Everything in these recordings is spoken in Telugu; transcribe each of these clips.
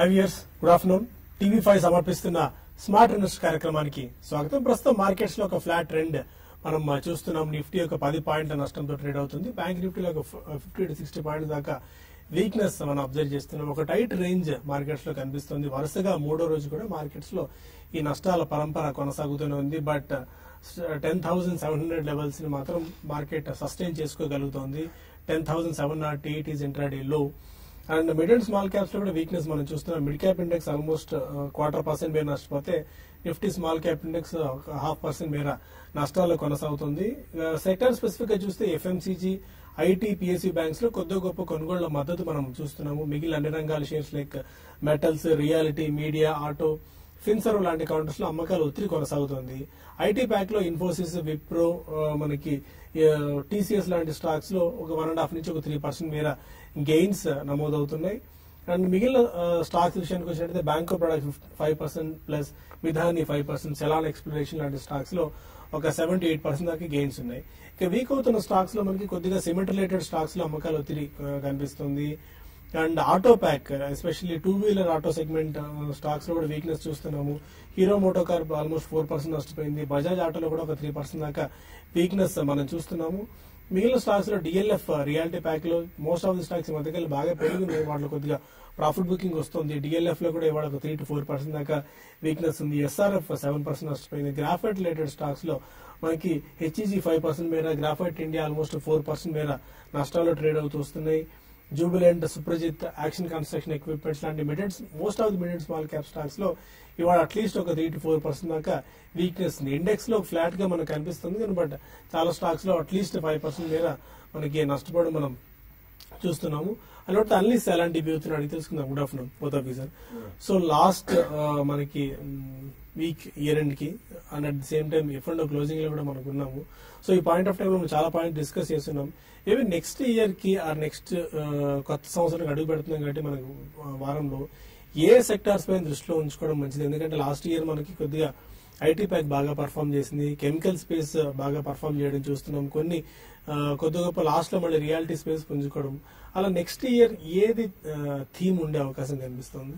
హైయర్స్ గుడ్ ఆఫ్టర్నూన్ టీవీ5 సమర్పిస్తున్న స్మార్ట్ ఇన్వెస్ట్ కార్యక్రమానికి స్వాగతం. ప్రస్తుతం మార్కెట్స్ లో ఒక ఫ్లాట్ ట్రెండ్ మనం చూస్తున్నాం. నిఫ్టీ ఒక 10 పాయింట్ల నష్టంతో ట్రేడ్ అవుతుంది. బ్యాంక్ నిఫ్టీలో ఒక 50 to 60 పాయింట్ల దాకా వీక్నెస్ మనం అబ్జర్వ్ చేస్తున్నాం. ఒక టైట్ రేంజ్ మార్కెట్స్ లో కనిపిస్తుంది. వరుసగా మూడో రోజు కూడా మార్కెట్స్ లో ఈ నష్టాల పరంపర కొనసాగుతూనే ఉంది. బట్ 10,700 లెవెల్స్ ని మాత్రం మార్కెట్ సస్టైన్ చేసుకోగలుగుతోంది. 10,708 ఈజ్ ఇంట్రాడే లో. And mid and small caps లో కూడా వీక్నెస్ మనం చూస్తున్నాం. మిడ్ క్యాప్ ఇండెక్స్ ఆల్మోస్ట్ 1/4% మేర నష్టపోతే నిఫ్టీ స్మాల్ క్యాప్ ఇండెక్స్ 1/2% మేర నష్టాల్లో కొనసాగుతుంది. సెక్టర్ స్పెసిఫిక్ గా చూస్తే ఎఫ్ఎంసీజీ, ఐటీ, పిఎస్ఈ బ్యాంక్స్ లో కొద్ది గొప్ప కొనుగోళ్ల మద్దతు మనం చూస్తున్నాము. మిగిలిన అన్ని రంగాల shares like metals, realty, media, auto, Finserv లాంటి కౌంటర్స్ లో అమ్మకాలు ఒత్తిడి కొనసాగుతుంది. ఐటీప్యాక్ లో ఇన్ఫోసిస్, విప్రో, మనకి టీసీఎస్ లాంటి స్టాక్స్ లో ఒక 1.5 to 3% మేర గెయిన్స్ నమోదవుతున్నాయి. అండ్ మిగిలిన స్టాక్స్ విషయానికి వచ్చినట్లయితే bank of product 5% plus, Midhani 5%, Selan exploration లాంటి స్టాక్స్ లో ఒక 7 to 8% దాకా గెయిన్స్ ఉన్నాయి. ఇక వీక్ అవుతున్న స్టాక్స్ లో మనకి కొద్దిగా సిమెంట్ రిలేటెడ్ స్టాక్స్ లో అమ్మకాలు ఒత్తిడి కనిపిస్తుంది. And auto pack, especially two wheeler auto segment stocks లో కూడా వీక్నెస్ చూస్తున్నాము. హీరో మోటోకార్ప్ ఆల్మోస్ట్ 4% నష్టపోయింది. బజాజ్ ఆటోలో కూడా ఒక 3% దాకా వీక్నెస్ మనం చూస్తున్నాము. మిగిలిన స్టాక్స్ లో డిఎల్ఎఫ్, రియాలిటీ ప్యాక్ లో మోస్ట్ ఆఫ్ ది స్టాక్స్ ఈ మధ్యకాలం బాగా పెరిగింది. వాటిలో కొద్దిగా ప్రాఫిట్ బుకింగ్ వస్తుంది. డిఎల్ఎఫ్ లో కూడా ఇవాళ ఒక 3 to 4% దాకా వీక్నెస్ ఉంది. ఎస్ఆర్ఎఫ్ 7% నష్టపోయింది. గ్రాఫైట్ రిలేటెడ్ స్టాక్స్ లో మనకి హెచ్ఈజీ 5% మేర, గ్రాఫైట్ ఇండియా ఆల్మోస్ట్ 4% మేర నష్టాల్లో ట్రేడ్ అవుతూ వస్తున్నాయి. Jubilant, Suprajit, Action Construction Equipments లాంటి మిడెన్స్, మోస్ట్ ఆఫ్ ది మిడెన్స్ స్మాల్ క్యాప్ స్టాక్స్ లో ఇవాళ అట్లీస్ట్ ఒక 3 to 4% దాకా వీక్నెస్. ఇండెక్స్ లో ఫ్లాట్ గా మనకు కనిపిస్తుంది కానీ బట్ చాలా స్టాక్స్ లో అట్లీస్ట్ 5% మేర మనకి నష్టపోవడం మనం చూస్తున్నాము. అలాంటి అన్ని సెలాన్ డిబ్యూత్ని అడిగి తెలుసుకుందాం. Good afternoon both of you sir. So last మనకి వీక్ ఇయర్ ఎండ్ కి and at the same time F and closing లో కూడా మనకు ఉన్నాము. సో ఈ పాయింట్ ఆఫ్ టైం లో మనం చాలా పాయింట్ డిస్కస్ చేస్తున్నాం. ఏవి నెక్స్ట్ ఇయర్ కి ఆ నెక్స్ట్ కొత్త సంవత్సరానికి అడుగు పెడుతున్నాం కాబట్టి మనకు వారంలో ఏ సెక్టార్స్ పైన దృష్టిలో ఉంచుకోవడం మంచిది? ఎందుకంటే లాస్ట్ ఇయర్ మనకి కొద్దిగా ఐటీ ప్యాక్ బాగా పర్ఫామ్ చేసింది. కెమికల్ స్పేస్ బాగా పర్ఫామ్ చేయడం చూస్తున్నాం. కొన్ని కొద్ది గొప్ప లాస్ట్ లో మళ్ళీ రియాలిటీ స్పేస్ పుంజుకోవడం. అలా నెక్స్ట్ ఇయర్ ఏది థీమ్ ఉండే అవకాశం కనిపిస్తుంది?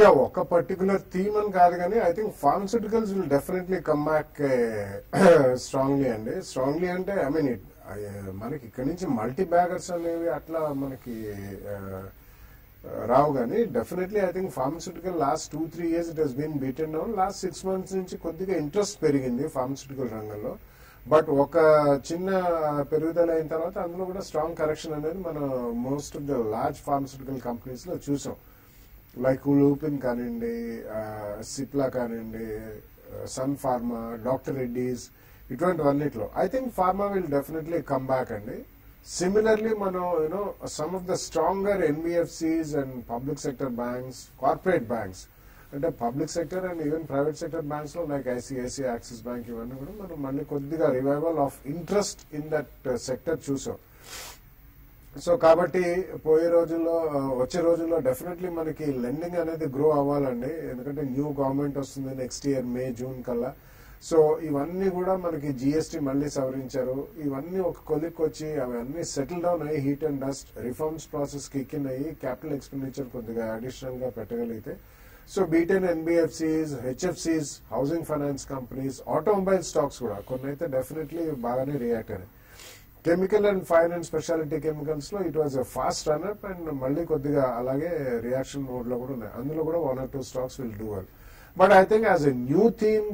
యా, ఒక పర్టికులర్ థీమ్ అని కాదు కానీ I think pharmaceuticals will definitely come back strongly అండి. స్ట్రాంగ్లీ అంటే ఐ మీన్ మనకి ఇక్కడ నుంచి మల్టీ బ్యాగర్స్ అనేవి అట్లా మనకి రావు కానీ definitely I think pharmaceutical last 2-3 years it has been beaten down. Last 6 months నుంచి కొద్దిగా ఇంట్రెస్ట్ పెరిగింది ఫార్మస్యూటికల్ రంగంలో. బట్ ఒక చిన్న పెరుగుదల అయిన తర్వాత అందులో కూడా స్ట్రాంగ్ కరెక్షన్ అనేది మనం most of the large pharmaceutical companies లో చూసాం. లైక్ లూపిన్ కానివ్వండి, సిప్లా కానివ్వండి, సన్ ఫార్మా, డాక్టర్ రెడ్డీస్, ఇటువంటివన్నిట్లో I think pharma will definitely come back అండి. Similarly, some of the stronger NBFCs and public sector banks, corporate banks, and the public sector and even private sector banks like ICICI, Axis Bank, even the revival of interest in that sector choosing. So, kabatti poye rojulo, vache rojulo definitely manaki lending anedi grow avvalandi. Endukante new government vastundi next year May, June kalla. So ఇవన్నీ కూడా మనకి జిఎస్టీ మళ్ళీ సవరించారు. ఇవన్నీ ఒక కొలిక్ వచ్చి అవన్నీ సెటిల్ డౌన్ అయ్యి heat and dust reforms process kick in అయ్యి క్యాపిటల్ ఎక్స్పెండిచర్ కొద్దిగా అడిషనల్ గా పెట్టగలిగితే సో బీటెన్ ఎన్బిఎఫ్సిస్, హెచ్ఎఫ్సిస్, housing finance companies, automobile stocks కూడా కొన్ని అయితే డెఫినెట్లీ బాగానే రియాక్ట్ అయినాయి. Chemical and fine and speciality chemicals లో it was a fast run up and మళ్ళీ కొద్దిగా అలాగే రియాక్షన్ మోడ్ లో కూడా ఉన్నాయి. అందులో కూడా 1 or 2 stocks will do well. But I think as a new theme,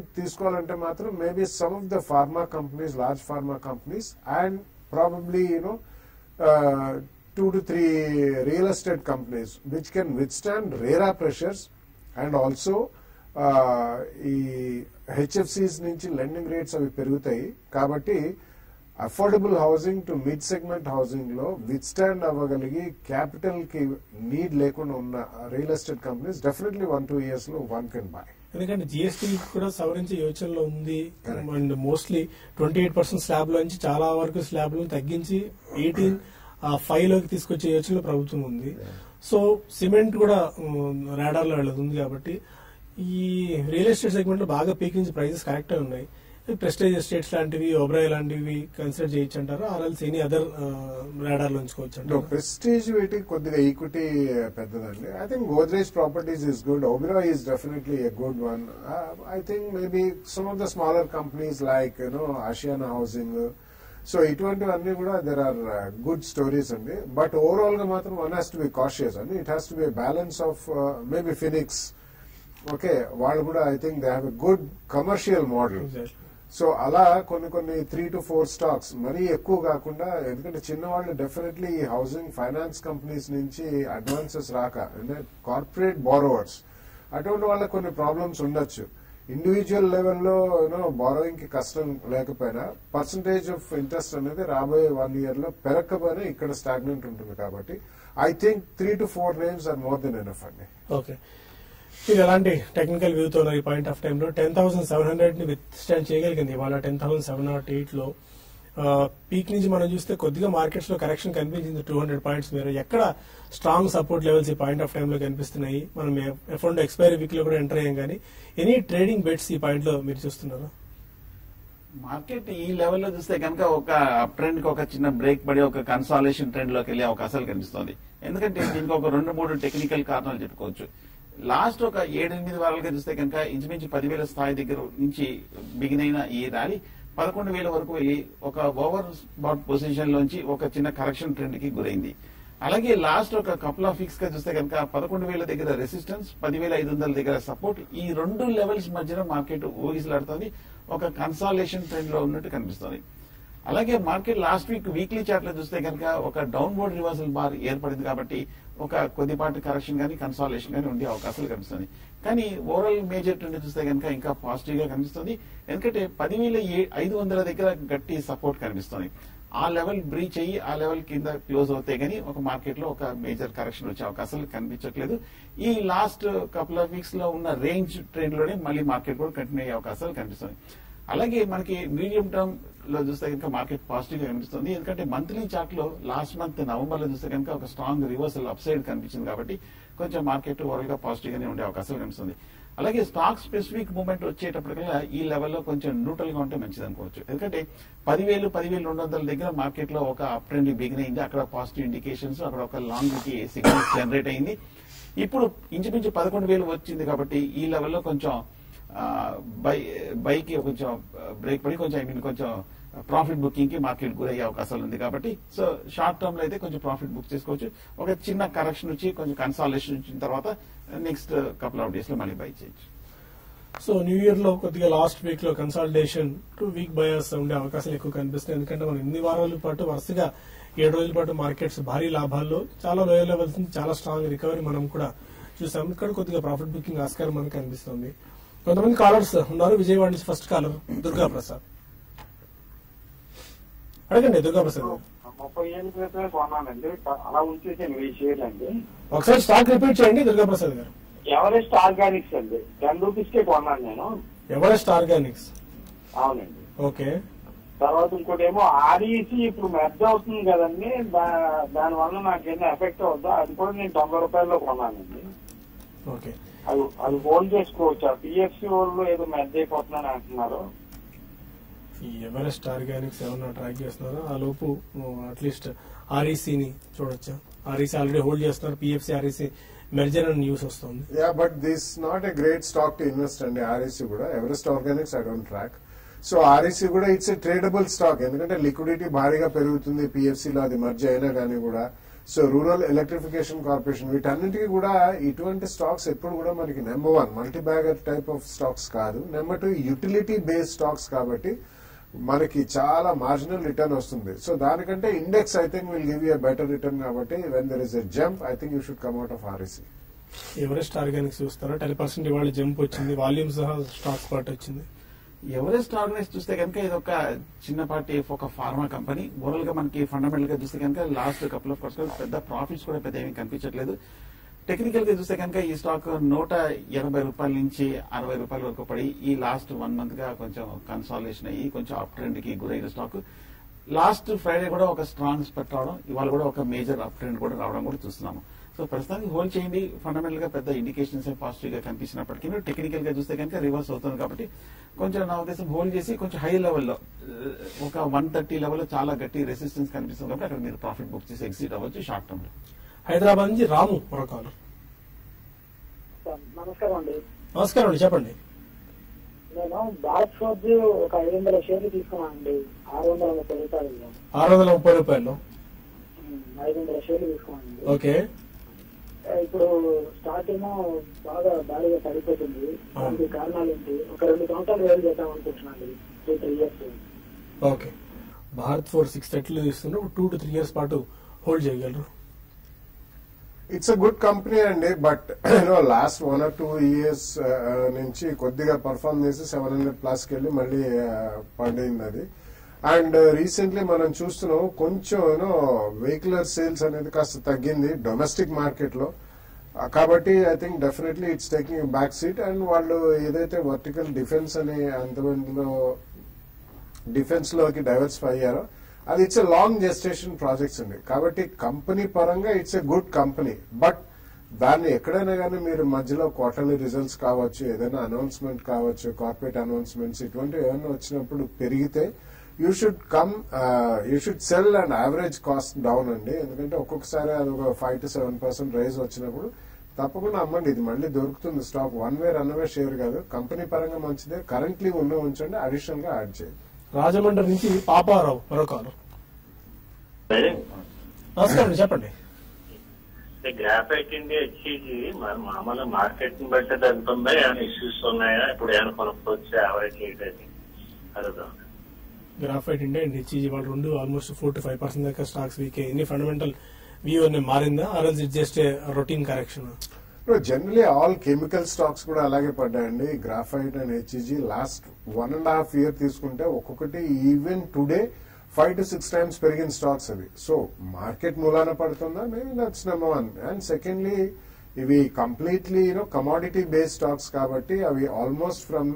maybe some of the pharma companies, large pharma companies, and probably 2 to 3 real estate companies, which can withstand RERA pressures, and also HFCs nunchi lending rates avi perugutayi kabatti affordable housing to mid segment housing lo withstand avagaligi capital ki need lekunda unna real estate companies definitely 1-2 years lo one can buy. ఎందుకంటే జిఎస్టీ కూడా సవరించే యోచనలో ఉంది. అండ్ మోస్ట్లీ 28% స్లాబ్ లో నుంచి చాలా వరకు స్లాబ్ లను తగ్గించి 18.5 లోకి తీసుకొచ్చే యోచనలో ప్రభుత్వం ఉంది. సో సిమెంట్ కూడా రాడార్ లో వెళ్తుంది కాబట్టి ఈ రియల్ ఎస్టేట్ సెగ్మెంట్ లో బాగా పీకించి ప్రైజెస్ కరెక్ట్ గా ఉన్నాయి. ప్రెస్టేజ్ ఎస్టేట్స్ లాంటివి, ఓబరాయ్ లాంటివి కన్సిడర్ చేయొచ్చు అంటారా? ఆర్ఎల్స్ ఎనీ అదర్ రాడార్ ఉంచుకోవచ్చు అంటారు? ప్రెస్టేజ్ వెయిటింగ్ కొద్దిగా ఈక్విటీ పెద్దదండి. I think Godrej Properties is good, Oberoi is definitely a good one. I think maybe some of the smaller companies like you know Ashiana housing, so ఇటువంటివన్నీ కూడా దెర్ ఆర్ గుడ్ స్టోరీస్ అండి. బట్ ఓవరాల్ గా మాత్రం one has to be cautious అండి. It has to be balance of maybe Phoenix, okay, వాళ్ళు కూడా I think they have a good commercial model. So అలా కొన్ని కొన్ని 3 to 4 స్టాక్స్, మరీ ఎక్కువ కాకుండా, ఎందుకంటే చిన్నవాళ్ళు డెఫినెట్లీ హౌసింగ్ ఫైనాన్స్ కంపెనీస్ నుంచి అడ్వాన్సెస్ రాక, అంటే కార్పొరేట్ బారోవర్స్, అటువంటి వాళ్ళకి కొన్ని ప్రాబ్లమ్స్ ఉండొచ్చు. ఇండివిజువల్ లెవెల్లో యూనో బారోయింగ్ కి కష్టం లేకపోయినా పర్సంటేజ్ ఆఫ్ ఇంట్రెస్ట్ అనేది రాబోయే 1 year లో పెరగకపోయినా ఇక్కడ స్టాగ్నెంట్ ఉంటుంది. కాబట్టి I think 3 to 4 names are more than enough అండి. ఓకే, ఇది ఎలాంటి టెక్నికల్ వ్యూ తో ఈ పాయింట్ ఆఫ్ టైమ్ లో 10,700 ని విత్ స్టాండ్ చేయగలిగింది ఇవాళ 10,708 లో. పీక్ నుంచి మనం చూస్తే కొద్దిగా మార్కెట్స్ లో కరెక్షన్ కనిపించింది 200 points. మీరు ఎక్కడ స్ట్రాంగ్ సపోర్ట్ లెవెల్స్ ఈ పాయింట్ ఆఫ్ టైమ్ లో కనిపిస్తున్నాయి? మనం ఎఫ్ఎండ్ ఎక్స్పైరీ వీక్ లో కూడా ఎంటర్ అయ్యాం, కానీ ఎనీ ట్రేడింగ్ బెట్స్ ఈ పాయింట్ లో మీరు చూస్తున్నారా? మార్కెట్ ఈ లెవెల్లో చూస్తే కనుక ఒక అప్ ట్రెండ్ కి ఒక చిన్న బ్రేక్ పడి ఒక కన్సాలిడేషన్ ట్రెండ్ లోకి వెళ్ళే అవకాశాలు కనిపిస్తుంది. ఎందుకంటే దీనికి ఒక 2-3 టెక్నికల్ కారణాలు చెప్పుకోవచ్చు. లాస్ట్ ఒక 7-8 వారాలుగా చూస్తే కనుక ఇంచుమించు 10,000 స్థాయి దగ్గర నుంచి బిగిన్ అయిన ఈ ర్యాలీ 11,000 వరకు వెళ్ళి ఒక ఓవర్ బాట్ పొజిషన్ లోంచి ఒక చిన్న కరెక్షన్ ట్రెండ్ కి గురైంది. అలాగే లాస్ట్ ఒక కపుల్ ఆఫ్ వీక్స్ గా చూస్తే కనుక 11,000 దగ్గర రెసిస్టెన్స్, 10,500 దగ్గర సపోర్ట్, ఈ 2 లెవెల్స్ మధ్యన మార్కెట్ ఊగిసలాడుతుంది. ఒక కన్సాలిడేషన్ ట్రెండ్ లో ఉన్నట్టు కనిపిస్తుంది. అలాగే మార్కెట్ లాస్ట్ వీక్లీ చార్ట్ లో చూస్తే కనుక ఒక డౌన్ బోర్డ్ రివర్సల్ బార్ ఏర్పడింది. కాబట్టి ఒక కొద్దిపాటి కరెక్షన్ గానీ కన్సాలిడేషన్ గానీ ఉండే అవకాశాలు కనిపిస్తుంది. కానీ ఓవరాల్ మేజర్ ట్రెండ్ చూస్తే కనుక ఇంకా పాజిటివ్ గా కనిపిస్తుంది. ఎందుకంటే 10,500 దగ్గర గట్టి సపోర్ట్ కనిపిస్తుంది. ఆ లెవెల్ బ్రీచ్ అయ్యి ఆ లెవెల్ కింద క్లోజ్ అవుతే గానీ ఒక మార్కెట్ లో ఒక మేజర్ కరెక్షన్ వచ్చే అవకాశాలు కనిపించట్లేదు. ఈ లాస్ట్ కపుల్ ఆఫ్ వీక్స్ లో ఉన్న రేంజ్ ట్రెండ్ లోనే మళ్ళీ మార్కెట్ కూడా కంటిన్యూ అయ్యే అవకాశాలు కనిపిస్తుంది. అలాగే మనకి మీడియం టర్మ్ లో చూస్తే కనుక మార్కెట్ పాజిటివ్ గా కనిపిస్తుంది. ఎందుకంటే మంత్లీ చార్ట్ లో లాస్ట్ మంత్ నవంబర్ లో చూస్తే కనుక ఒక స్ట్రాంగ్ రివర్సల్ అప్ సైడ్ కనిపించింది. కాబట్టి కొంచెం మార్కెట్ ఓవరాల్ గా పాజిటివ్ గానే ఉండే అవకాశాలు కనిపిస్తుంది. అలాగే స్టాక్ స్పెసిఫిక్ మూవ్మెంట్ వచ్చేటప్పటికల్లా ఈ లెవెల్లో కొంచెం న్యూట్రల్ గా ఉంటే మంచిది అనుకోవచ్చు. ఎందుకంటే 10,000-10,200 దగ్గర మార్కెట్ లో ఒక అప్ ట్రెండ్ బిగిన్ అయింది. అక్కడ పాజిటివ్ ఇండికేషన్స్, అక్కడ ఒక లాంగ్ కి సిగ్నల్స్ జనరేట్ అయింది. ఇప్పుడు ఇంచుమించు 11,000 వచ్చింది. కాబట్టి ఈ లెవెల్లో కొంచెం బైకి కొంచెం బ్రేక్ పడి కొంచెం కొంచెం ప్రాఫిట్ బుకింగ్ కి మార్కెట్ గురయ్యే అవకాశాలు ఉంది. కాబట్టి సో షార్ట్ టర్మ్ లో అయితే కొంచెం ప్రాఫిట్ బుక్ చేసుకోవచ్చు. ఒక చిన్న కరెక్షన్ వచ్చి కొంచెం కన్సాలిడేషన్ వచ్చిన తర్వాత నెక్స్ట్ కపుల్ ఆఫ్ డేస్ లో మళ్ళీ బై చేయొచ్చు. సో న్యూ ఇయర్ లో కొద్దిగా లాస్ట్ వీక్ లో కన్సాలిడేషన్ టు వీక్ బయర్స్ ఉండే అవకాశాలు ఎక్కువ కనిపిస్తాయి. ఎందుకంటే మనం 8 వారాల పాటు వరుసగా 7 రోజుల పాటు మార్కెట్స్ భారీ లాభాల్లో చాలా లోయర్ లెవెల్స్ నుంచి చాలా స్ట్రాంగ్ రికవరీ మనం కూడా చూసాం. ఇక్కడ కొద్దిగా ప్రాఫిట్ బుకింగ్ ఆస్కారం మనకు కనిపిస్తుంది. కొంతమంది కాలర్స్ ఉన్నారు. విజయవాడ నుంచి ఫస్ట్ కాలర్ దుర్గా ప్రసాద్, అడగండి. దుర్గా ప్రసాద్, 30 ఏళ్ళ క్రితమే కొన్నానండి, అలా ఉంచేసాను 20 shares అండి. ఒకసారి స్టాక్ రిపీట్ చేయండి దుర్గా ప్రసాద్ గారు. ఎవరెస్ట్ ఆర్గానిక్స్ అండి, 10 rupees కే కొన్నాను నేను. ఎవరెస్ట్ ఆర్గానిక్స్, అవునండి. ఓకే, తర్వాత ఇంకోటేమో ఆర్ఈసీ ఇప్పుడు మెర్జ్ అవుతుంది కదండి, దాని వల్ల నాకేమో ఎఫెక్ట్ అవుతుందో, అది కూడా నేను 90 రూపాయల్లో కొన్నానండి. ఓకే, అది హోల్డ్ చేసుకోవచ్చు. పిఎఫ్సి వాళ్ళు ఏదో మెర్జ్ అయిపోతున్నాను అంటున్నారు. ఎవరెస్ట్ ఆర్గానిక్స్ ఏమన్నా ట్రాక్ చేస్తున్నారా? ఆ లోపు అట్లీస్ట్ ఆర్ఈసీని చూడొచ్చా? ఆర్ఈసీ ఆల్రెడీ హోల్డ్ చేస్తున్నారు. పిఎఫ్సి ఆర్ఈసీ మెర్జర్ అని న్యూస్ వస్తుంది. Yeah, but this not a great stock to invest అండి. ఆర్ఈసీ కూడా, Everest Organics I don't track. So REC కూడా ఇట్స్ ఎ ట్రేడబుల్ స్టాక్, ఎందుకంటే లిక్విడిటీ భారీగా పెరుగుతుంది పిఎఫ్సిలో, అది మెర్జ్ అయినా కానీ కూడా. సో రూరల్ ఎలక్ట్రిఫికేషన్ కార్పొరేషన్, వీటన్నిటికీ కూడా ఇటువంటి స్టాక్స్ ఎప్పుడు కూడా మనకి number 1 multi bagger type of stocks కాదు, నెంబర్ 2 యూటిలిటీ బేస్డ్ స్టాక్స్, కాబట్టి మనకి చాలా మార్జినల్ రిటర్న్ వస్తుంది. సో దానికంటే index I think will give you better return. కాబట్టి when there is a jump I think you should come out of REC. Everest Organics చూస్తారా? 10% ఇవాళ జంప్ వచ్చింది, వాల్యూమ్స్ స్టాక్స్ పార్ట్ వచ్చింది. ఎవరెస్ట్ ఆర్గనైజ్ చూస్తే కనుక ఇదొక చిన్నపాటి ఒక ఫార్మా కంపెనీ. ఓవరాల్ గా మనకి ఫండమెంటల్ గా చూస్తే కనుక లాస్ట్ కపుల్ ఆఫ్ పర్సెంట్ పెద్ద ప్రాఫిట్స్ కూడా పెద్ద ఏమి కనిపించట్లేదు. టెక్నికల్ గా చూస్తే కనుక ఈ స్టాక్ 180 రూపాయల నుంచి 60 రూపాయల వరకు పడి ఈ లాస్ట్ 1 month గా కొంచెం కన్సాలిడేషన్ అయ్యి కొంచెం అప్ ట్రెండ్ కి గురైన స్టాక్. లాస్ట్ ఫ్రైడే కూడా ఒక స్ట్రాంగ్ స్పెట్ రావడం, ఇవాళ కూడా ఒక మేజర్ అప్ ట్రెండ్ కూడా రావడం కూడా చూస్తున్నాము. సో ప్రస్తుతానికి హోల్డ్ చేయండి, ఫండమెంటల్ గా పెద్ద ఇండికేషన్స్ పాజిటివ్ గా కనిపించినప్పటికీ టెక్నికల్ గా చూస్తే కనుక రివర్స్ అవుతుంది కాబట్టి కొంచెం నా ఉద్దేశం హోల్డ్ చేసి కొంచెం హై లెవెల్లో ఒక 130 లెవెల్లో చాలా గట్టి రెసిస్టెన్స్ కనిపిస్తుంది కాబట్టి అక్కడ మీరు ప్రాఫిట్ బుక్ చేసి ఎగ్జిట్ అవ్వచ్చు షార్ట్ టర్మ్ లో. హైదరాబాద్ నుంచి రాము పురకాలు. నమస్కారం అండి చెప్పండి. నేను భారత్ ఫోర్జ్ ఒక 500 షేర్లు తీసుకున్నాను అండి, 630 రూపాయలు 630 రూపాయలు 500 షేర్లు తీసుకున్నాను. ఓకే, ఇప్పుడు స్టాక్ ఏమో బాగా భారీగా పడిపోతుంది, దానికి కారణాలు ఏంటి? ఒక 2 సంవత్సరాలు వేలు చేద్దాం అనుకుంటున్నాను, 2-3 years. ఓకే, భారత్ ఫోర్ 630 తీసుకున్నా 2 to 3 years పాటు హోల్డ్ చేయగలరు. ఇట్స్ అ గుడ్ కంపెనీ అండి, but you know last 1 or 2 years నుంచి కొద్దిగా పర్ఫార్మ్ చేసి 700+ కెళ్ళి మళ్ళీ పండింది అది. అండ్ రీసెంట్లీ మనం చూస్తున్నాం కొంచెం యూనో వెహికల్ సేల్స్ అనేది కాస్త తగ్గింది డొమెస్టిక్ మార్కెట్ లో, కాబట్టి I think definitely it's taking back seat. And వాళ్ళు ఏదైతే వర్టికల్ డిఫెన్స్ అనే అంతమందిలో డిఫెన్స్ లోకి డైవర్సిఫై అయ్యారో అది it's a long gestation projects అండి, కాబట్టి కంపెనీ పరంగా it's a good company. But దాన్ని ఎక్కడైనా కానీ మీరు మధ్యలో క్వార్టర్లీ రిజల్ట్స్ కావచ్చు, ఏదైనా అనౌన్స్మెంట్ కావచ్చు, కార్పొరేట్ అనౌన్స్మెంట్స్ ఇటువంటి ఏమైనా వచ్చినప్పుడు పెరిగితే you should sell and average cost down అండి. ఎందుకంటే ఒక్కొక్కసారి అది ఒక 5 to 7% రైజ్ వచ్చినప్పుడు తప్పకుండా అమ్మండి, ఇది మళ్ళీ దొరుకుతుంది stock, one way run away share కాదు, కంపెనీ పరంగా మంచిదే, కరెంట్లీ ఉన్న ఉంచండి, అడిషనల్ గా యాడ్ చేయండి. రాజమండ్రి నుంచి పాపారావు మరొకరు. నమస్కారం చెప్పండి. గ్రాఫైట్ ఇండియా హెచ్ఈజీ మరి మామూలు మార్కెట్ ని బట్టి తగ్గుతుందా, ఏమైనా ఇష్యూస్ ఉన్నాయా, ఇప్పుడు ఏమైనా కొనుక్కోవచ్చు యావరేజ్ రేట్ అని అడుగుతాం. గ్రాఫైట్ ఇండియా అండ్ హెచ్ఈజీ వాళ్ళు రెండు ఆల్మోస్ట్ 4 to 5% దాకా స్టాక్స్ వీక్ అయ్యింది, ఫండమెంటల్ వ్యూ అనేది మారిందా or is it just routine correction? Generally all chemical stocks కూడా అలాగే పడ్డాయండి. Graphite and HEG last 1.5 years తీసుకుంటే ఒక్కొక్కటి ఈవెన్ టుడే 5 to 6 times పెరిగిన స్టాక్స్ అవి. సో మార్కెట్ మూలాన పడుతుందా, మేబీ దట్స్ #1. అండ్ సెకండ్లీ ఇవి completely you know commodity based stocks కాబట్టి అవి almost from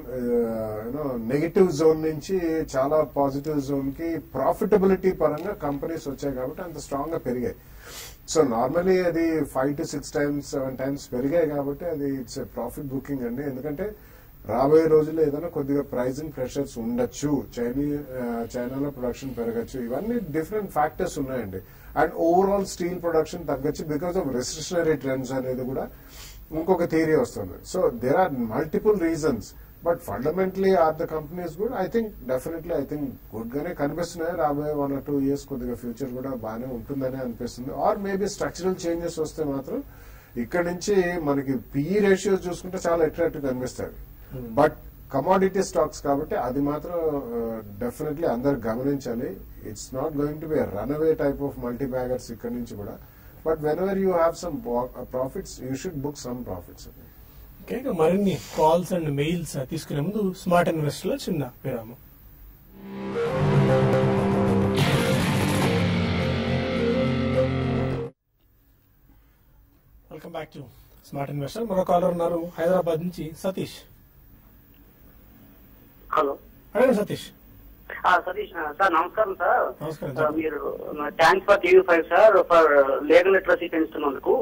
you know negative zone నుంచి చాలా పాజిటివ్ జోన్ కి ప్రాఫిటబిలిటీ పరంగా కంపెనీస్ వచ్చాయి కాబట్టి అంత స్ట్రాంగ్ గా పెరిగాయి. సో నార్మలీ అది 5 to 6 times 7 times పెరిగాయి కాబట్టి అది ఇట్స్ ప్రాఫిట్ బుకింగ్ అండి. ఎందుకంటే రాబోయే రోజుల్లో ఏదైనా కొద్దిగా ప్రైజింగ్ ప్రెషర్స్ ఉండొచ్చు, చైనాలో ప్రొడక్షన్ పెరగచ్చు, ఇవన్నీ డిఫరెంట్ ఫ్యాక్టర్స్ ఉన్నాయండి. అండ్ ఓవరాల్ స్టీల్ ప్రొడక్షన్ తగ్గచ్చు బికాస్ ఆఫ్ రెసిషనరీ ట్రెండ్స్ అనేది కూడా ఇంకొక థియరీ వస్తుంది. So there are multiple reasons, but fundamentally are the companies good. I think good గానే కనిపిస్తున్నాయి, రాబోయే 1 or 2 years కొద్దిగా ఫ్యూచర్ కూడా బాగానే ఉంటుందని అనిపిస్తుంది. ఆర్ మేబీ స్ట్రక్చరల్ చేంజెస్ వస్తే మాత్రం ఇక్కడ నుంచి మనకి పిఈ రేషియోస్ చూసుకుంటే చాలా అట్రాక్టివ్ కనిపిస్తాయి, బట్ కమోడిటీ స్టాక్స్ కాబట్టి అది మాత్రం డెఫినెట్లీ అందరు గమనించాలి. It's not going to be run away type of multi baggers ఇక్కడ నుంచి కూడా, but whenever you have some profits you should book some profits. మరిన్ని కాల్స్ అండ్ మెయిల్స్ తీసుకునే ముందు స్మార్ట్ ఇన్వెస్టర్ లో చిన్న విరామం. Welcome back to Smart Investor. మరో కాలర్ ఉన్నారు హైదరాబాద్ నుంచి సతీష్. హలో సతీష్. సతీష్ సార్ నమస్కారం సార్, మీరు thanks for TV5 sir for legal literacy పెంచుతున్నందుకు.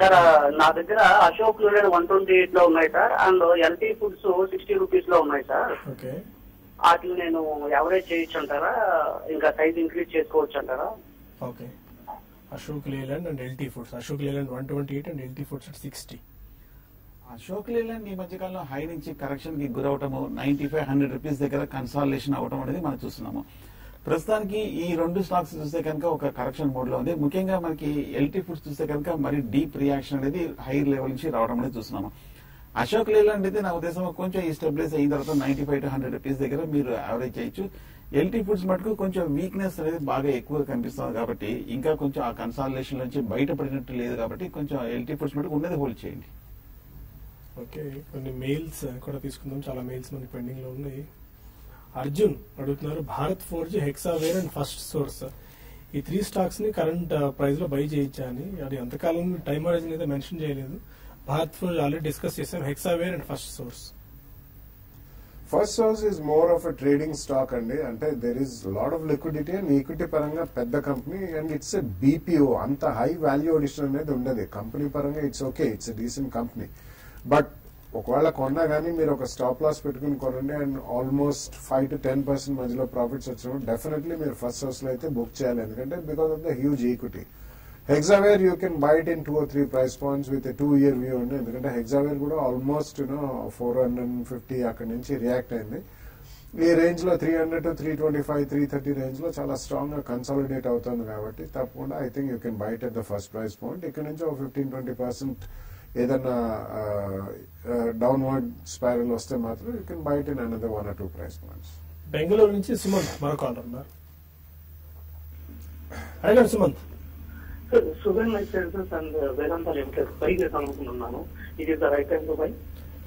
సార్ నా దగ్గర అశోక్ లెలాండ్ 128 లో ఉన్నాయి sir, and LTE foods 60 rupees లో ఉన్నాయి సార్. వాటిని నేను ఎవరేజ్ చేయొచ్చు అంటారా, ఇంకా సైజ్ ఇంక్రీజ్ చేసుకోవచ్చు అంటారా? Okay, Ashok లెలాండ్ and LTE foods. Ashok Leyland 128 and LTE foods 60. Ashok లెలాండ్ ఈ మధ్యకాలంలో హై నుంచి కరెక్షన్ కి గురవటము, 95-100 rupees దగ్గర కన్సాలిడేషన్ అవటం అనేది మనం చూస్తున్నాము. ప్రస్తుతానికి ఈ రెండు స్టాక్స్ చూస్తే కనుక ఒక కరెక్షన్ మోడ్ లో ఉంది. ముఖ్యంగా మనకి LTE ఫుడ్స్ చూస్తే కనుక మరి డీప్ రియాక్షన్ అనేది హైయర్ లెవెల్ నుంచి రావడం అనేది చూస్తున్నాము. అశోక్ లెలాండ్ అయితే నా ఉద్దేశం కొంచెం ఈ స్టెబిలైజ్ అయిన తర్వాత 95-100 rupees దగ్గర మీరు యావరేజ్ చేయొచ్చు. LTE ఫుడ్స్ మటుకు కొంచెం వీక్నెస్ అనేది బాగా ఎక్కువ కనిపిస్తుంది కాబట్టి ఇంకా కొంచెం ఆ కన్సాలిడేషన్ నుంచి బయటపడినట్టు లేదు కాబట్టి కొంచెం LTE ఫుడ్స్ మటుకు ఉన్నది హోల్డ్ చేయండి. ఓకే, కొన్ని మెయిల్స్ కూడా తీసుకుందాం, చాలా మెయిల్స్ మనకి పెండింగ్ లో ఉన్నాయి. అర్జున్ అడుగుతున్నారు Bharat Forge, Hexaware and First Source ఈ 3 stocks ని కరెంట్ ప్రైస్ లో బై చేయొచ్చా అని. అది అంతకాలం టైమ్ హోరిజన్ అయితే మెన్షన్ చేయలేదు. భారత్ ఫోర్జ్ ఆల్రెడీ డిస్కస్ చేసాం, Hexaware and First Source. First Source is more of a trading stock అండి. అంటే there is a lot of liquidity and equity పరంగా పెద్ద company and it's a BPO, అంత హై వాల్యూ అడిషన్ అనేది ఉండదు కంపెనీ పరంగా. It's okay, it's a decent company. But ఒకవేళ కొన్నా కానీ మీరు ఒక స్టాప్ లాస్ పెట్టుకుని కొనండి అండ్ ఆల్మోస్ట్ 5 to 10% మధ్యలో ప్రాఫిట్స్ వచ్చినప్పుడు డెఫినెట్లీ మీరు ఫస్ట్ సోర్స్ లో అయితే బుక్ చేయాలి, ఎందుకంటే because of the huge equity. Hexaware you can buy it in 2 or 3 price points with a 2-year view on it. Because Hexaware kuda almost 450 akkadi nunchi react ayindi. Ee range lo 300 to 325 330 range lo chaala strong ga consolidate avutundi kabatti tappakunda I think you can buy it at the first price point. Ikkada nunchi 15-20% edanna downward spiral vaste maatram you can buy it in another 1 or 2 price points. Bengaluru nunchi Sumant maroka call unnaru. Hello Sumant. Suven Life Sciences and Vedanta Limited. Why they are doing now? Is it the right time to buy?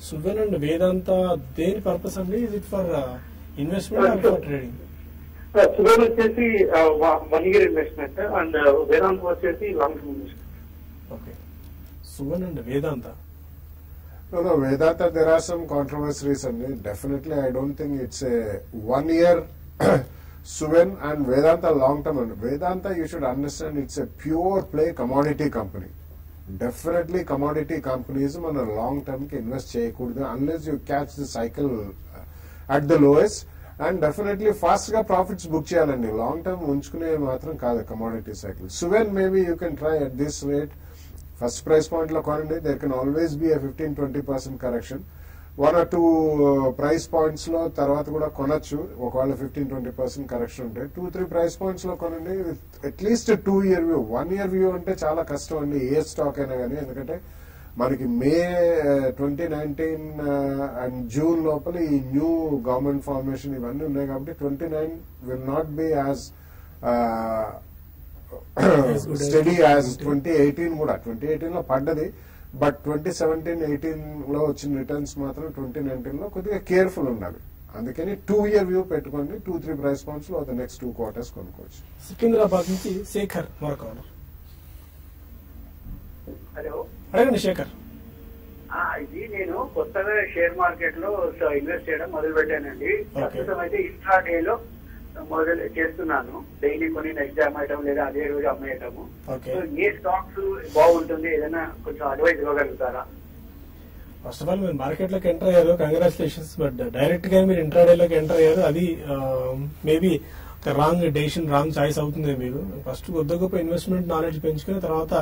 Suven and Vedanta, their purpose only is it for investment or for trading? Suven is a 1-year investment and Vedanta was a long-term investment. Okay. Suven and Vedanta. No, Vedanta there are some controversies and definitely I don't think it's a 1-year. Suven and Vedanta long term, and Vedanta you should understand it's a pure play commodity company. Definitely commodity companies on a long term ki invest cheyakudu unless you catch the cycle at the lowest, and definitely fast ga profits book cheyalandi. Long term unchukune matram kaadu commodity cycle. Suven maybe you can try at this rate first price point lo konandi. There can always be a 15-20% correction. 1 or 2 price points లో తర్వాత కూడా కొనొచ్చు ఒకవేళ 15-20% కరెక్షన్ ఉంటే. 2-3 ప్రైస్ పాయింట్స్ లో కొనండి with at least 2-year view. 1 year view అంటే చాలా కష్టం అండి ఏ స్టాక్ అయినా కానీ, ఎందుకంటే మనకి May 2019 అండ్ జూన్ లోపల ఈ న్యూ గవర్నమెంట్ ఫార్మేషన్ ఇవన్నీ ఉన్నాయి కాబట్టి 29 will not be as steady as 2018 కూడా. 2018 లో పడ్డది, బట్ 2017-18 లో వచ్చిన రిటర్న్స్ మాత్రం 2019 లో కొద్దిగా కేర్ఫుల్ ఉండాలి. అందుకని 2-year వ్యూ పెట్టుకోండి. 2-3 ప్రైస్ పాయింట్స్ లో నెక్స్ట్ 2 క్వార్టర్స్ కొనుక్కోవచ్చు. సికింద్రాబాద్ నుంచి శేఖర్ మరొకరు. హలో అడగండి శేఖర్. ఇది నేను కొత్తగా షేర్ మార్కెట్ లో ఇన్వెస్ట్ చేయడం మొదలు పెట్టానండి. ప్రస్తుతం అయితే ఇన్స్ట్రా డే లో మొదలు చేస్తున్నాను. డైలీ కొన్ని ఎగ్జామ్ అయ్యడం లేదా అదే రోజు అమ్మేయటము. సో ఏ స్టాక్స్ బాగుంటుంది, ఏదైనా కొంచెం అడ్వైజ్ ఇవ్వగలుగుతారా? ఫస్ట్ ఆఫ్ ఆల్ మీరు మార్కెట్ లోకి ఎంటర్ అయ్యారు, కంగ్రాచులేషన్స్. బట్ డైరెక్ట్ గా మీరు ఇంట్రాడే లోకి ఎంటర్ అయ్యారు, అది maybe wrong decision, wrong choice అవుతుంది. మీరు ఫస్ట్ కొద్ద గొప్ప ఇన్వెస్ట్మెంట్ నాలెడ్జ్ పెంచుకుని తర్వాత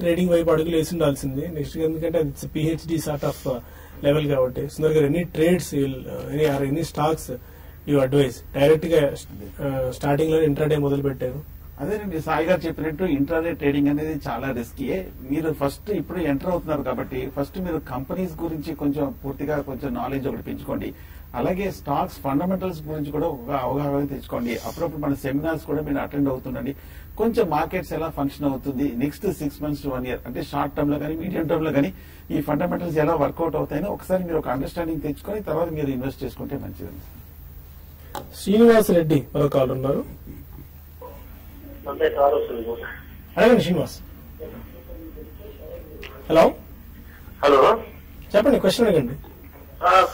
ట్రేడింగ్ వైపు అడుగులు వేసి ఉండాల్సింది. నెక్స్ట్ ఎందుకంటే అది PhD సార్ట్ ఆఫ్ లెవెల్ కాబట్టి సుందర్ గారు any trades any stocks you advise direct గా స్టార్టింగ్ లో ఇంట్రాడే మొదలు పెట్టారు. అదేనండి సాయి గారు చెప్పినట్టు ఇంట్రాడే ట్రేడింగ్ అనేది చాలా రిస్కీయే. మీరు ఫస్ట్ ఇప్పుడు ఎంటర్ అవుతున్నారు కాబట్టి ఫస్ట్ మీరు కంపెనీస్ గురించి కొంచెం పూర్తిగా కొంచెం నాలెడ్జ్ ఒకటి పెంచుకోండి. అలాగే స్టాక్స్ ఫండమెంటల్స్ గురించి కూడా ఒక అవగాహన తెచ్చుకోండి. అప్పుడప్పుడు మన సెమినార్స్ కూడా మీరు అటెండ్ అవుతుండండి. కొంచెం మార్కెట్స్ ఎలా ఫంక్షన్ అవుతుంది నెక్స్ట్ 6 months to 1 year అంటే షార్ట్ టర్మ్ లో కానీ మీడియం టర్మ్ లో కానీ ఈ ఫండమెంటల్స్ ఎలా వర్కౌట్ అవుతాయని ఒకసారి మీరు ఒక అండర్స్టాండింగ్ తెచ్చుకొని తర్వాత మీరు ఇన్వెస్ట్ చేసుకుంటే మంచిదండి. శ్రీనివాస్ రెడ్డి మరో కాల్ ఉన్నారు. అడగండి శ్రీనివాస్. హలో హలో చెప్పండి, క్వశ్చన్ అడగండి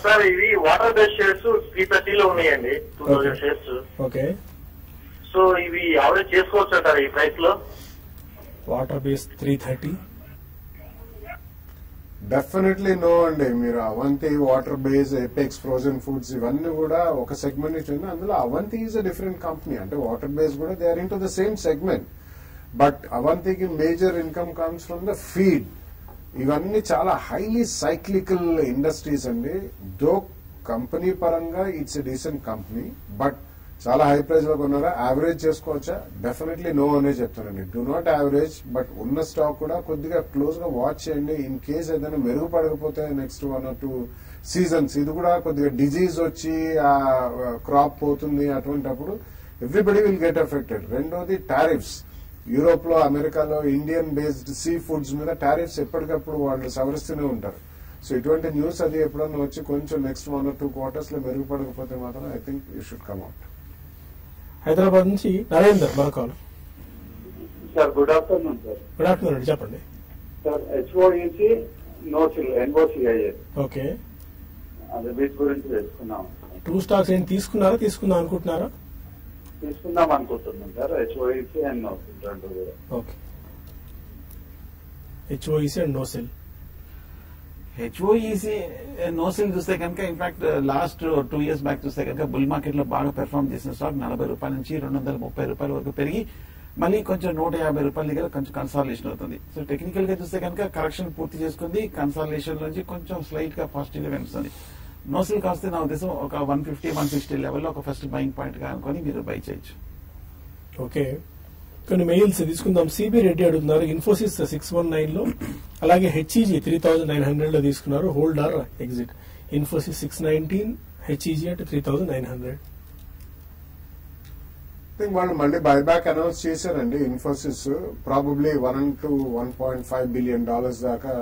సార్. ఇది వాటర్ బేస్ షేర్స్ 330 లో ఉన్నాయండి, 2000 shares. ఓకే, సో ఇవి యావరేజ్ చేసుకోవచ్చు అంటారు ఈ ప్రైస్ లో? వాటర్ బేస్ 330 డెఫినెట్లీ నో అండి. మీరు Avanti, Water Base, Apex, Frozen Foods ఇవన్నీ కూడా ఒక సెగ్మెంట్ నుంచి ఉంది. అందులో Avanti is a different company, అంటే వాటర్ బేస్ కూడా they are in to the same segment. But అవంతికి major income comes from the feed. ఇవన్నీ చాలా హైలీ సైక్లికల్ ఇండస్ట్రీస్ అండి. దో కంపెనీ పరంగా it's a decent company, but చాలా హై ప్రైస్ లో కొన్నారా? యావరేజ్ చేసుకోవచ్చా? డెఫినెట్లీ నో అనే చెప్తానండి. డూ నాట్ యావరేజ్, బట్ ఉన్న స్టాక్ కూడా కొద్దిగా క్లోజ్ గా వాచ్ చేయండి. ఇన్ కేస్ ఏదైనా మెరుగుపడకపోతే నెక్స్ట్ 1 or 2 సీజన్స్, ఇది కూడా కొద్దిగా డిజీజ్ వచ్చి క్రాప్ పోతుంది, అటువంటిప్పుడు ఎవ్రీబడి విల్ గెట్ ఎఫెక్టెడ్. రెండోది టారిఫ్స్. యూరోప్ లో, అమెరికాలో ఇండియన్ బేస్డ్ సీ ఫుడ్స్ మీద టారిఫ్స్ ఎప్పటికప్పుడు వాళ్ళు సవరిస్తూనే ఉంటారు. సో ఇటువంటి న్యూస్ అది ఎప్పుడన్నా వచ్చి కొంచెం నెక్స్ట్ 1 or 2 క్వార్టర్స్ లో మెరుగుపడకపోతే మాత్రం I think you should come out. Hyderabad నుంచి నరేందర్ మరొకరు. Sir good afternoon. Sir good afternoon అండి, చెప్పండి సార్. HOEC, NOCIL, ఓకే, అదే బేస్ గురించి తెలుసుకున్నాం. టూ స్టాక్స్ ఏం తీసుకున్నాం అనుకుంటున్నారా? తీసుకుందాం అనుకుంటున్నాం sir. HOEC and NOCIL రెండు కూడా. Okay, HOEC and NOCIL. HOEC NOCIL చూస్తే కనుక ఇన్ఫాక్ట్ లాస్ట్ 2 years బ్యాక్ చూస్తే కనుక బుల్ మార్కెట్ లో బాగా పెర్ఫార్మ్ చేసిన స్టాక్ 40 రూపాయల నుంచి 230 రూపాయల వరకు పెరిగి మళ్ళీ కొంచెం 150 రూపాయల దగ్గర కొంచెం కన్సాలిడేషన్ అవుతుంది. సో టెక్నికల్ గా చూస్తే కనుక కరెక్షన్ పూర్తి చేసుకుంది, కన్సాలిడేషన్ నుంచి కొంచెం స్లైట్ గా పాజిటివ్ గా వెళ్తుంది. నోసెల్ కాస్తే నా ఉద్దేశం ఒక 150-160 లెవెల్లో ఒక ఫస్ట్ బయింగ్ పాయింట్ గా అనుకుని మీరు బై చేయొచ్చు. ఓకే, కొన్ని మెయిల్స్ తీసుకుందాం. సిబి రెడ్డి అడుగుతున్నారు, ఇన్ఫోసిస్ 619 లో అలాగే హెచ్ఈజీ 3900 లో తీసుకున్నారు, hold or exit? Infosys 619, HEG అంటే 3900. వాళ్ళు మళ్ళీ బైబ్యాక్ అనౌన్స్ చేశారండి. ఇన్ఫోసిస్ ప్రాబబ్లీ $1 to $1.5 billion దాకా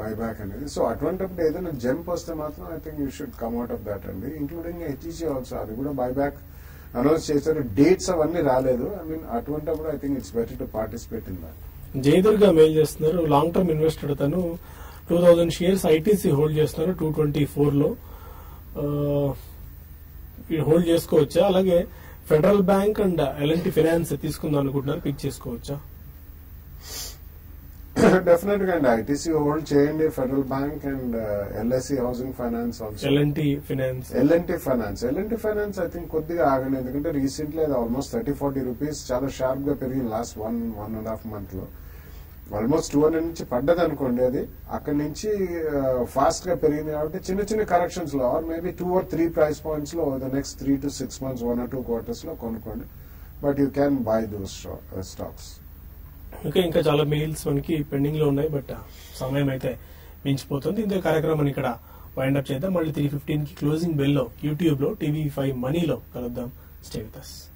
బైబ్యాక్ అనేది. సో అటువంటిప్పుడు ఏదైనా జంప్ వస్తే మాత్రం I think you should come out of that అండి, ఇంక్లూడింగ్ హెచ్ఈసీ ఆల్సో. అది కూడా బైబ్యాక్ అనౌన్స్ చేశారు, డేట్స్ అవన్నీ రాలేదు. ఐ మీన్ అటువంటిప్పుడు I think it's better to participate in that. Jayadurga mail చేస్తున్నారు, లాంగ్ టర్మ్ ఇన్వెస్టర్ తను 2000 shares ఐటీసీ హోల్డ్ చేస్తున్నారు 224 లో, హోల్డ్ చేసుకోవచ్చా? అలాగే federal bank and LNT finance తీసుకుందాం అనుకుంటున్నారు, పిక్ చేసుకోవచ్చా? డెఫినెట్ గా అండి, ఐటీసీ హోల్డ్ చేయండి. Federal bank and LIC housing finance also. LNT finance I think కొద్దిగా ఆగండి, ఎందుకంటే రీసెంట్లీ అది ఆల్మోస్ట్ 30-40 రూపీస్ చాలా షార్ప్ గా పెరిగింది లాస్ట్ 1.5 month లో. ఆల్మోస్ట్ 200 నుంచి పడ్డది అనుకోండి, అది అక్కడి నుంచి ఫాస్ట్ గా పెరిగింది. కాబట్టి చిన్న చిన్న కరెక్షన్స్ లో or maybe 2 or 3 price points లో the next 3 to 6 months 1 or 2 quarters లో కొనుక్కోండి, but you can buy those stocks. Okay, ఇంకా చాలా మెయిల్స్ మనకి పెండింగ్ లో ఉన్నాయి, బట్ సమయం అయితే మించిపోతుంది. ఇంత కార్యక్రమాన్ని ఇక్కడ వైండ్ అప్ చేద్దాం. మళ్ళీ 3:15 కి క్లోజింగ్ బెల్ లో యూట్యూబ్ లో TV5 Money లో కలుద్దాం. Stay with us.